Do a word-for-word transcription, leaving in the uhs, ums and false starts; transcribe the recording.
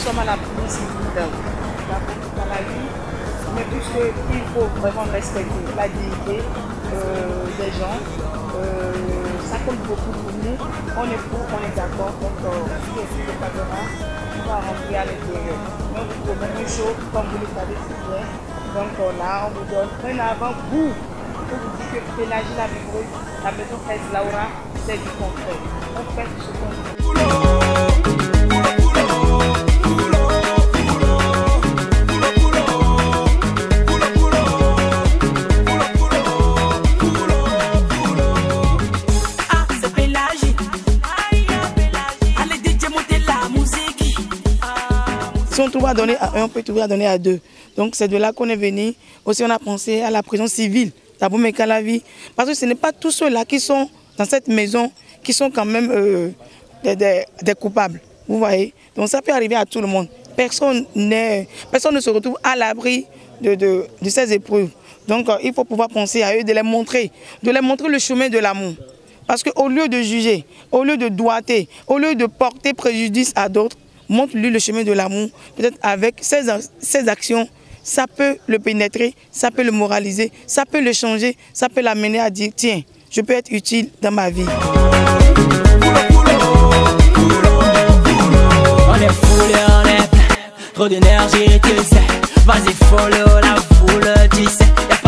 sommes à la plus vide, dans la vie, mais puisqu'il faut vraiment respecter la dignité euh, des gens, euh, ça compte beaucoup pour nous, on est pour, on est d'accord, donc si on ne pas demain, on va rentrer à l'intérieur. Donc vous pouvez même chose, comme vous le savez si bien, donc là on vous donne un avant-goût pour vous dire que Pélagie la Vibreuse, la maison treize Laura, c'est du concret. On fait ce qu'on veut. Si on trouve à donner à un, on peut trouver à donner à deux. Donc c'est de là qu'on est venu. Aussi on a pensé à la prison civile, la Bumeka la vie. Parce que ce n'est pas tous ceux-là qui sont dans cette maison qui sont quand même euh, des, des, des coupables. Vous voyez? Donc ça peut arriver à tout le monde. Personne, personne ne se retrouve à l'abri de, de, de ces épreuves. Donc euh, il faut pouvoir penser à eux, de les montrer, de les montrer le chemin de l'amour. Parce qu'au lieu de juger, au lieu de doigter, au lieu de porter préjudice à d'autres, montre-lui le chemin de l'amour, peut-être avec ses, ses actions, ça peut le pénétrer, ça peut le moraliser, ça peut le changer, ça peut l'amener à dire « Tiens, je peux être utile dans ma vie ». On est foulé, on est plein, trop d'énergie, tu sais, vas-y follow la foule, tu sais.